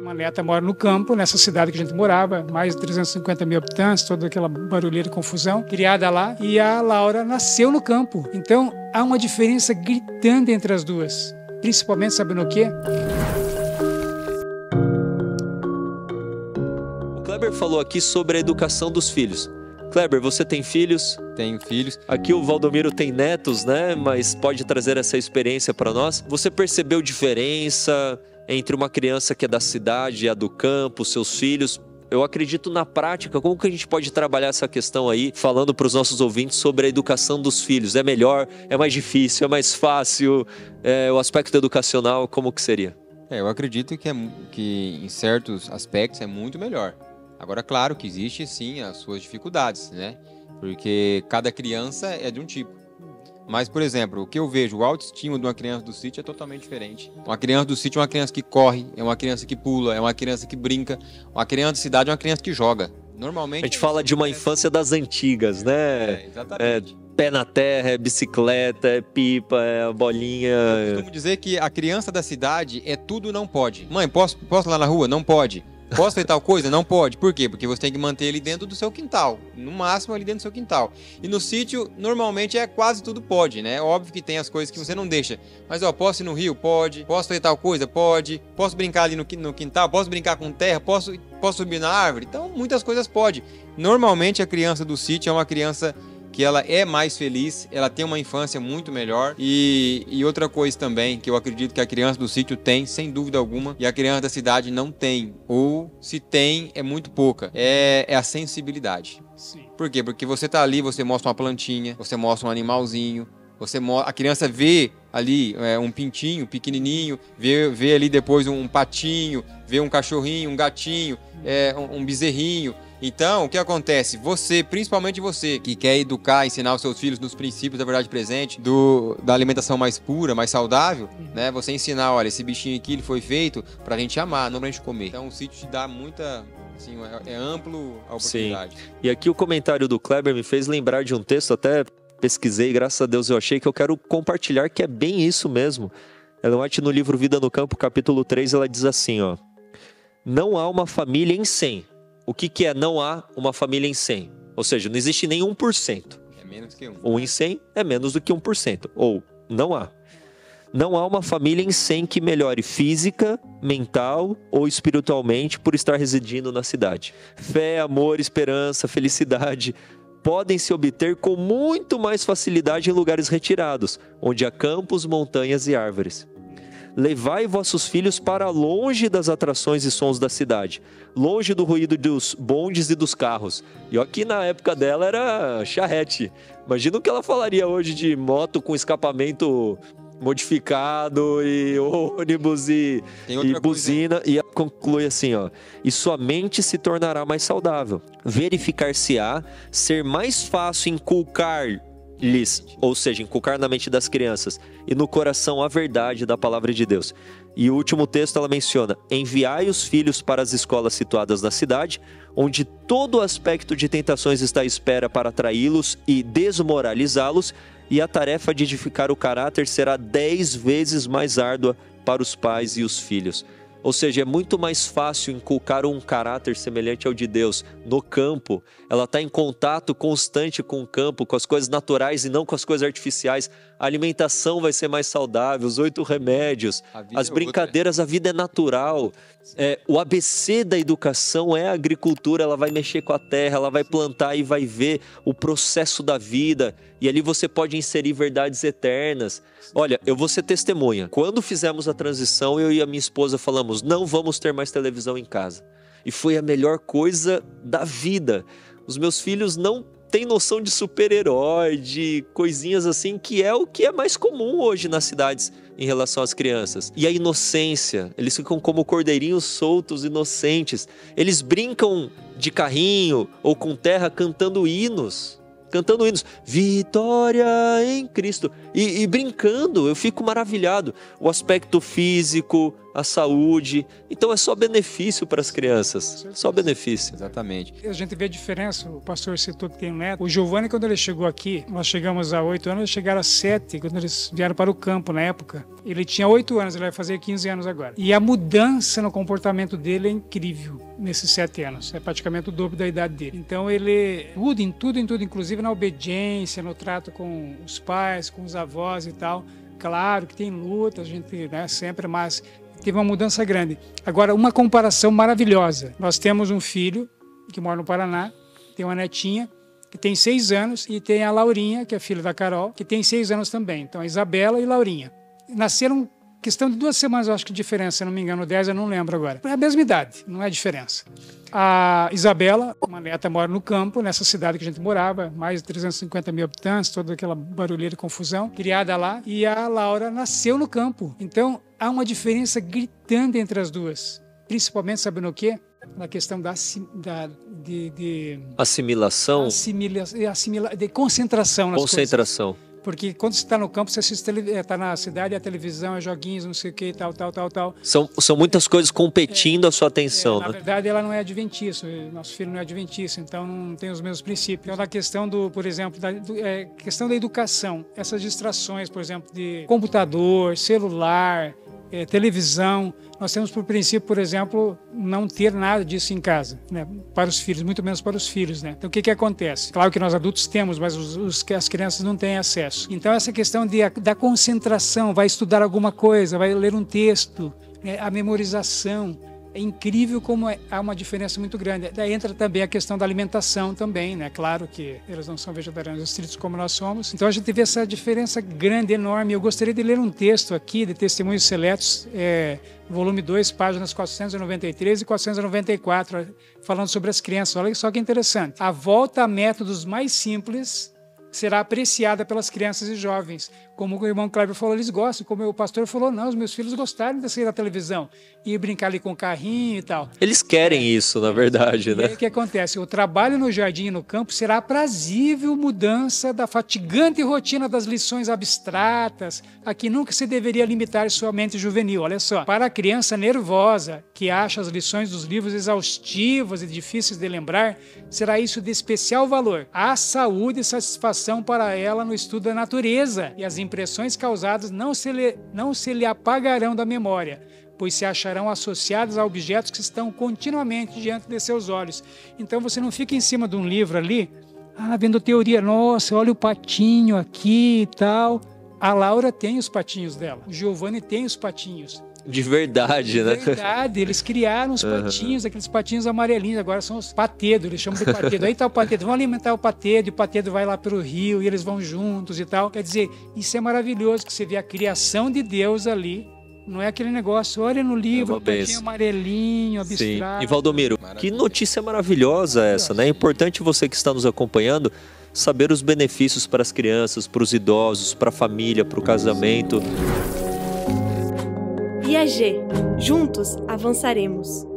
Uma neta mora no campo, nessa cidade que a gente morava, mais de 350 mil habitantes, toda aquela barulheira e confusão, criada lá. E a Laura nasceu no campo. Então, há uma diferença gritante entre as duas. Principalmente, sabe no quê? O Kleber falou aqui sobre a educação dos filhos. Kleber, você tem filhos? Tenho filhos. Aqui o Valdomiro tem netos, né? Mas pode trazer essa experiência para nós. Você percebeu diferença entre uma criança que é da cidade e a do campo, seus filhos? Eu acredito na prática, como que a gente pode trabalhar essa questão aí, falando para os nossos ouvintes sobre a educação dos filhos? É melhor? É mais difícil? É mais fácil? O aspecto educacional, como que seria? Eu acredito que em certos aspectos é muito melhor. Agora, claro que existe sim as suas dificuldades, né? Porque cada criança é de um tipo. Mas, por exemplo, o que eu vejo, o autoestima de uma criança do sítio é totalmente diferente. Uma criança do sítio é uma criança que corre, é uma criança que pula, é uma criança que brinca. Uma criança de cidade é uma criança que joga. Normalmente... A gente fala de uma infância das antigas, né? É, exatamente. É pé na terra, é bicicleta, é pipa, é bolinha... Eu costumo dizer que a criança da cidade é tudo não pode. Mãe, posso ir lá na rua? Não pode. Posso fazer tal coisa? Não pode. Por quê? Porque você tem que manter ele dentro do seu quintal. No máximo, ali dentro do seu quintal. E no sítio, normalmente, é quase tudo pode, né? Óbvio que tem as coisas que você não deixa. Mas, ó, posso ir no rio? Pode. Posso fazer tal coisa? Pode. Posso brincar ali no quintal? Posso brincar com terra? Posso subir na árvore? Então, muitas coisas pode. Normalmente, a criança do sítio é uma criança que ela é mais feliz, ela tem uma infância muito melhor. E outra coisa também, que eu acredito que a criança do sítio tem, sem dúvida alguma, e a criança da cidade não tem, ou se tem, é muito pouca, é a sensibilidade. Sim. Por quê? Porque você tá ali, você mostra uma plantinha, você mostra um animalzinho, a criança vê ali um pintinho pequenininho, vê ali depois um patinho, vê um cachorrinho, um gatinho, um bezerrinho. Então, o que acontece? Você, principalmente você, que quer educar, ensinar os seus filhos nos princípios da verdade presente, da alimentação mais pura, mais saudável, né? Você ensinar, olha, esse bichinho aqui ele foi feito pra gente amar, não pra gente comer. Então, o sítio te dá muita... Assim, é amplo a oportunidade. Sim. E aqui o comentário do Kleber me fez lembrar de um texto, até pesquisei, graças a Deus eu achei, que eu quero compartilhar, que é bem isso mesmo. Ellen White, no livro Vida no Campo, capítulo 3, ela diz assim, ó: não há uma família em 100. O que é não há uma família em 100? Ou seja, não existe nem 1%. É menos que 1. Um em 100 é menos do que 1%. Ou não há. Não há uma família em 100 que melhore física, mental ou espiritualmente por estar residindo na cidade. Fé, amor, esperança, felicidade podem se obter com muito mais facilidade em lugares retirados, onde há campos, montanhas e árvores. Levai vossos filhos para longe das atrações e sons da cidade, longe do ruído dos bondes e dos carros. E aqui na época dela era charrete. Imagina o que ela falaria hoje de moto com escapamento modificado e ônibus e buzina. E ela conclui assim, ó: e sua mente se tornará mais saudável. Verificar-se-á ser mais fácil inculcar... ou seja, inculcar na mente das crianças e no coração a verdade da palavra de Deus. E o último texto ela menciona: enviai os filhos para as escolas situadas na cidade, onde todo aspecto de tentações está à espera para atraí-los e desmoralizá-los, e a tarefa de edificar o caráter será 10 vezes mais árdua para os pais e os filhos. Ou seja, é muito mais fácil inculcar um caráter semelhante ao de Deus no campo. Ela está em contato constante com o campo, com as coisas naturais e não com as coisas artificiais. A alimentação vai ser mais saudável, os 8 remédios, as brincadeiras, a vida é natural. O ABC da educação é a agricultura, ela vai mexer com a terra, ela vai plantar e vai ver o processo da vida. E ali você pode inserir verdades eternas. Olha, eu vou ser testemunha. Quando fizemos a transição, eu e a minha esposa falamos: não vamos ter mais televisão em casa. E foi a melhor coisa da vida. Os meus filhos não têm noção de super-herói, de coisinhas assim, que é o que é mais comum hoje nas cidades em relação às crianças. E a inocência, eles ficam como cordeirinhos soltos, inocentes. Eles brincam de carrinho ou com terra cantando hinos. Cantando hinos, vitória em Cristo, e brincando. Eu fico maravilhado. O aspecto físico, a saúde. Então é só benefício para as crianças, só benefício. Exatamente. A gente vê a diferença, o pastor citou que tem um neto. O Giovanni, quando ele chegou aqui, nós chegamos há 8 anos, eles chegaram a 7, quando eles vieram para o campo na época. Ele tinha 8 anos, ele vai fazer 15 anos agora. E a mudança no comportamento dele é incrível nesses 7 anos, é praticamente o dobro da idade dele. Então ele muda em tudo, inclusive na obediência, no trato com os pais, com os avós e tal. Claro que tem luta, a gente, né, sempre, mas teve uma mudança grande. Agora, uma comparação maravilhosa. Nós temos um filho que mora no Paraná, tem uma netinha que tem 6 anos e tem a Laurinha, que é filha da Carol, que tem 6 anos também. Então, a Isabela e a Laurinha. Nasceram questão de 2 semanas, eu acho que diferença, se não me engano, 10, eu não lembro agora. É a mesma idade, não é diferença. A Isabela, uma neta, mora no campo, nessa cidade que a gente morava, mais de 350 mil habitantes, toda aquela barulheira e confusão, criada lá. E a Laura nasceu no campo. Então, há uma diferença gritante entre as duas. Principalmente, sabe no quê? Na questão assimilação. De concentração nas coisas. Concentração. Porque quando você está no campo, você assiste, está na cidade, a televisão, é joguinhos, não sei o que, tal. São muitas coisas competindo a sua atenção. Na verdade, ela não é adventista, nosso filho não é adventista, então não tem os mesmos princípios. Então, na questão do, por exemplo, questão da educação, essas distrações, por exemplo, de computador, celular, televisão, nós temos por princípio, por exemplo, não ter nada disso em casa, né? Para os filhos, muito menos para os filhos, né? Então o que acontece? Claro que nós adultos temos, mas as crianças não têm acesso. Então essa questão da concentração, vai estudar alguma coisa, vai ler um texto, né? A memorização, é incrível como há uma diferença muito grande. Daí entra também a questão da alimentação também, né? Claro que eles não são vegetarianos estritos como nós somos. Então a gente vê essa diferença grande, enorme. Eu gostaria de ler um texto aqui de Testemunhos Seletos, volume 2, páginas 493 e 494, falando sobre as crianças. Olha só que interessante. A volta a métodos mais simples será apreciada pelas crianças e jovens. Como o irmão Kleber falou, eles gostam. Como o pastor falou, não, os meus filhos gostaram de sair da televisão e brincar ali com o carrinho e tal. Eles querem isso, na verdade, né? E aí, o que acontece? O trabalho no jardim e no campo será a prazível mudança da fatigante rotina das lições abstratas, a que nunca se deveria limitar sua mente juvenil. Olha só. Para a criança nervosa, que acha as lições dos livros exaustivas e difíceis de lembrar, será isso de especial valor. Há saúde e satisfação para ela no estudo da natureza e as impressões causadas não se lhe apagarão da memória, pois se acharão associadas a objetos que estão continuamente diante de seus olhos. Então você não fica em cima de um livro ali, vendo teoria, nossa, olha o patinho aqui e tal. A Laura tem os patinhos dela, o Giovanni tem os patinhos. De verdade, né? De verdade, eles criaram os patinhos, aqueles patinhos amarelinhos, agora são os patedos, eles chamam de patedo. Aí tá o patedo, vão alimentar o patedo, e o patedo vai lá pelo rio, e eles vão juntos e tal. Quer dizer, isso é maravilhoso, que você vê a criação de Deus ali, não é aquele negócio, olha no livro, o patinho amarelinho, abstrato. Sim. E Valdomiro, que notícia maravilhosa essa, né? É importante você que está nos acompanhando saber os benefícios para as crianças, para os idosos, para a família, para o casamento. IAGE. Juntos avançaremos.